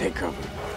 Take cover.